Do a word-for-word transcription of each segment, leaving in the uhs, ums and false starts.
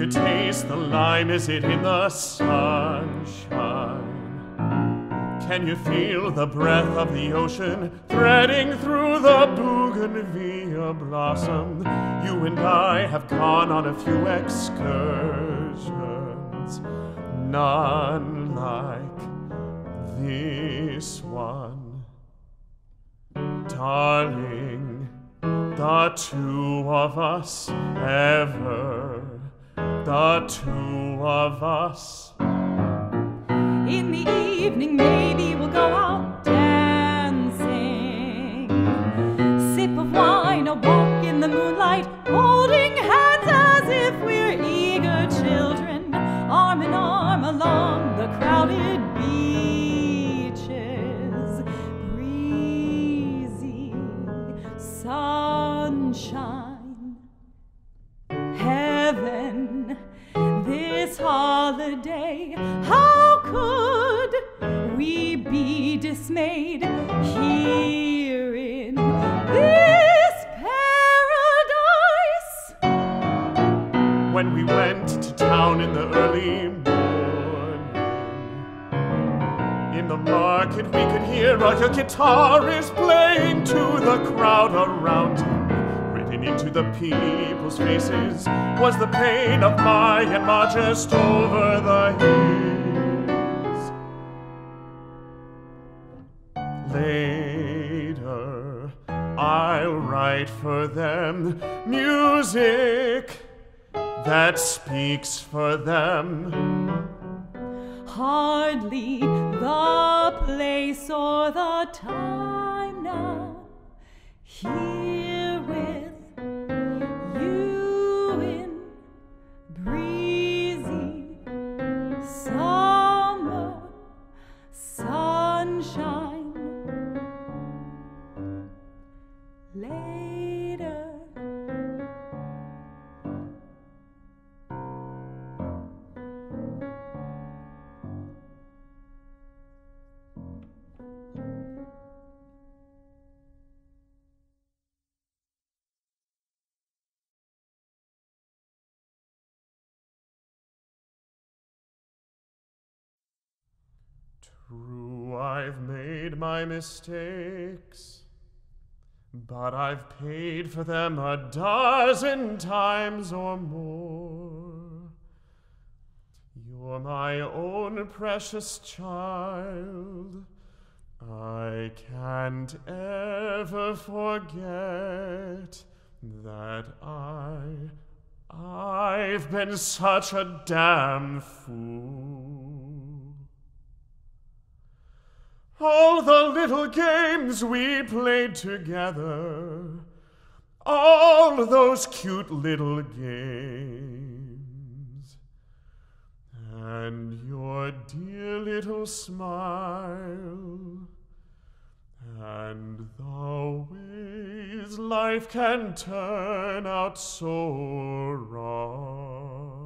to taste the lime? Is it in the sunshine? Can you feel the breath of the ocean threading through the bougainvillea blossom? You and I have gone on a few excursions, none like this one. Darling, the two of us ever, the two of us. In the evening maybe we'll go out dancing, sip of wine or walk in the moonlight, holding hands as if we're eager children, arm in arm along the crowded beaches, breezy sun. Sunshine, heaven, this holiday, how could we be dismayed here in this paradise? When we went to town in the early morning, in the market we could hear a guitarist playing to the crowd around him. Into the people's faces was the pain of my and my just over the hills. Later, I'll write for them music that speaks for them. Hardly the place or the time now here with later. True, I've made my mistakes, but I've paid for them a dozen times or more. You're my own precious child. I can't ever forget that I, I've been such a damn fool. All the little games we played together, all those cute little games, and your dear little smile, and the ways life can turn out so wrong.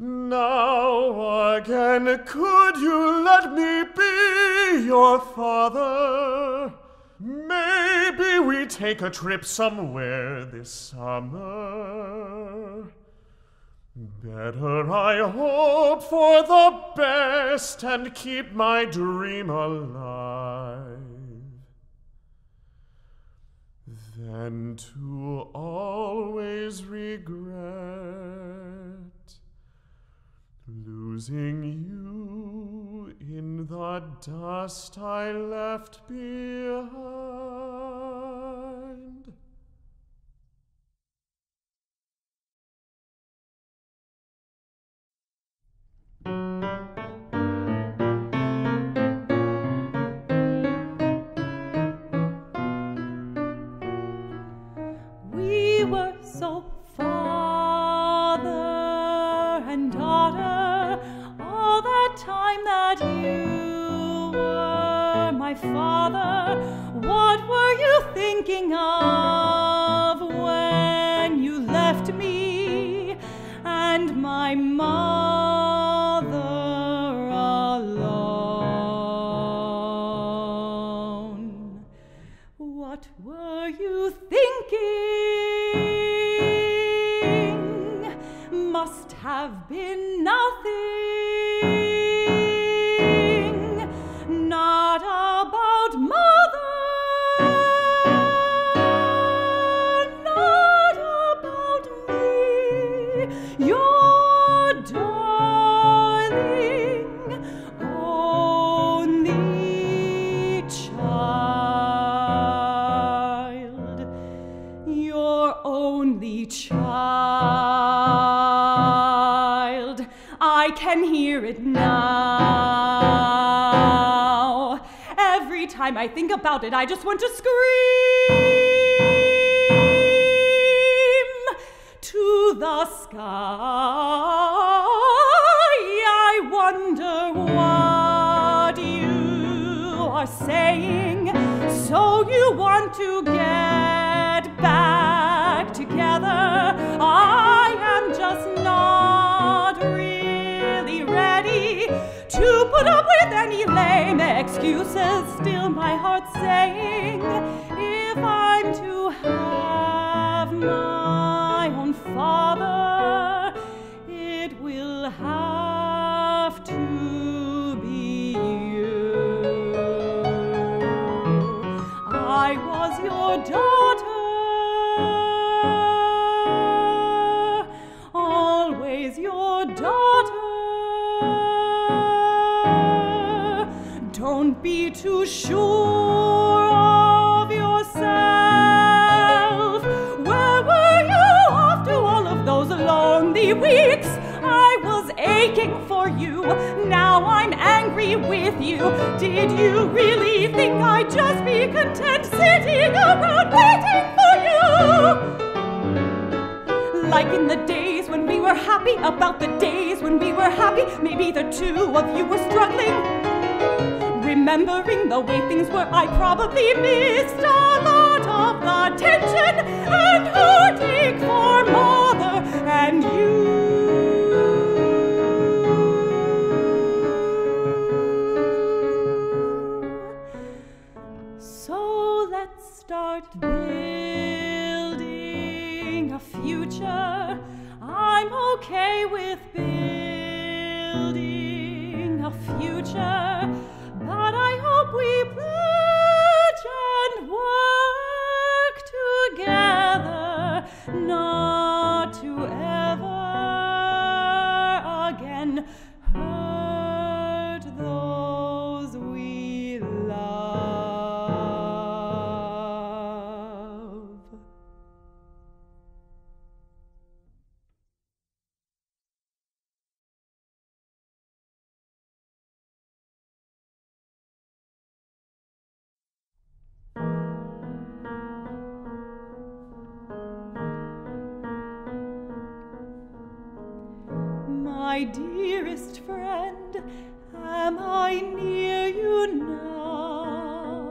Now again, could you let me be your father? Maybe we take a trip somewhere this summer. Better I hope for the best and keep my dream alive than to always regret losing you in the dust I left behind. We were so father and daughter time that you were my father. What were you thinking of when you left me and my mother alone? What were you thinking? have been nothing, not about mother, not about me, your darling, only child, your only child. I can hear it now. Every time I think about it, I just want to scream to the sky. I wonder what you are saying. So you want to get back together. I am just not real to put up with any lame excuses, still my heart's saying, if I'm to have my own father, it will have to be you. I was your daughter, always your daughter. Don't be too sure of yourself. Where were you after all of those lonely weeks? I was aching for you, now I'm angry with you. Did you really think I'd just be content sitting around waiting for you? Like in the days when we were happy, about the days when we were happy, maybe the two of you were struggling. Remembering the way things were, I probably missed a lot of the tension and heartache for mother and you. So let's start building a future. I'm okay with building a future. But I hope we pledge and work together not to ever again hurt those we love. My dearest friend, am I near you now?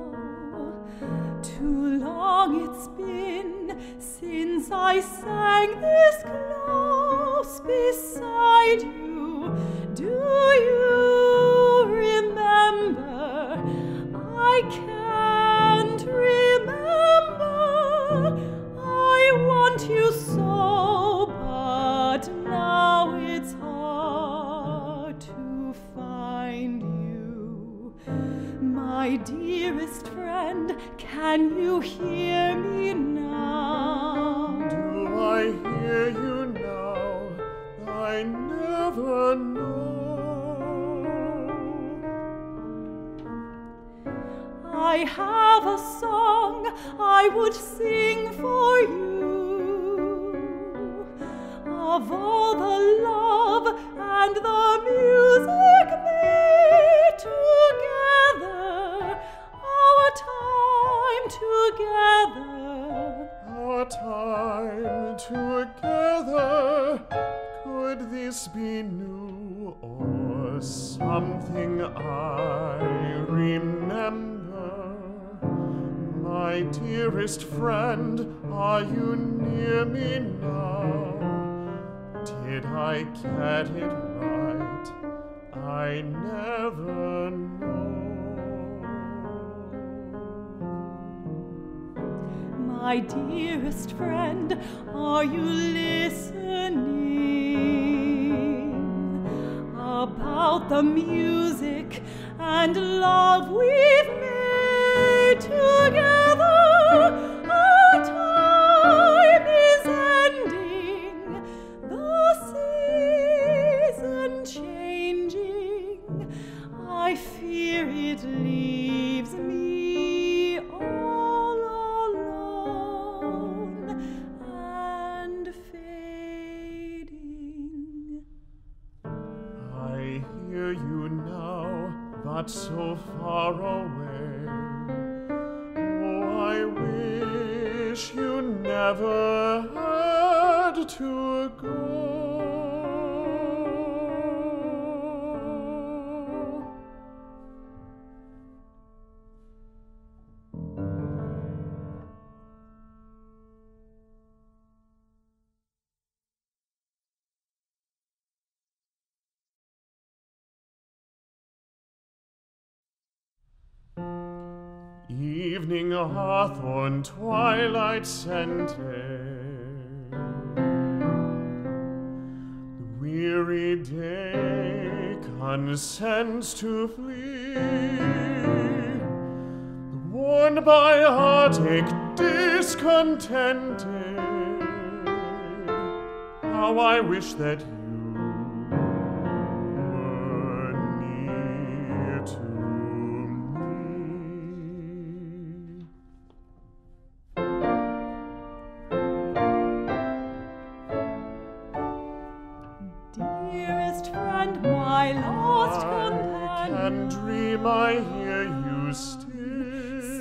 Too long it's been since I sang this close beside you. Do you remember? I can't remember. I want you so, but now it's hard to find you. My dearest friend, can you hear me now? Do I hear you now? I never know. I have a song I would sing for you of all the love and the music made together, our time together, our time together. Could this be new or something I remember? My dearest friend, are you near me now? Did I get it right? I never know. My dearest friend, are you listening? about the music and love we've made together. Our time is ending, the season changing. I fear it leaves me all alone and fading. I hear you now, but so far away. Oh, I wish you never had to go. Evening hawthorn, twilight scented, the weary day consents to flee, worn by heartache, discontented. How I wish that you were near to my lost companion. I can dream, I hear you still.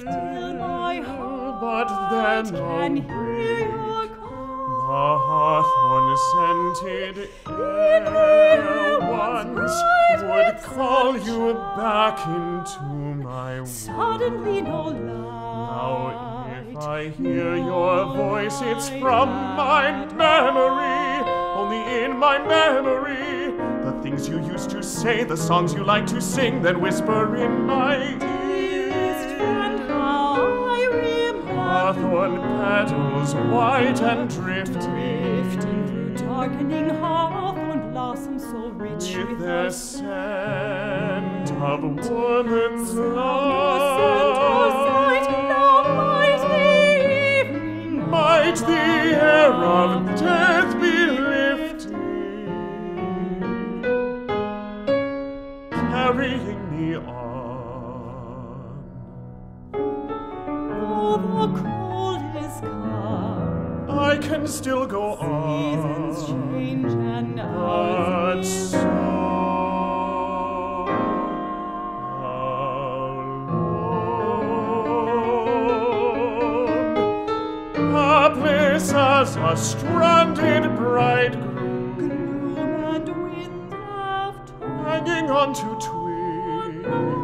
Still my heart, but then can hear your call. The hawthorn-scented air once would call you back into my world. Suddenly no light. Now if I hear your voice, it's from my memory. Only in my memory, the things you used to say, the songs you like to sing, then whisper in my dearest friend, how I remember. Hawthorn petals, white and drifting, drifting through darkening hawthorn blossoms, so rich with the scent of woman's love. Might the air of death be lifting, carrying me on? Though the cold is come, I can still go on. Seasons change and ours but so. This as a stranded bridegroom, gloom and wind have torn, hanging on to twigs.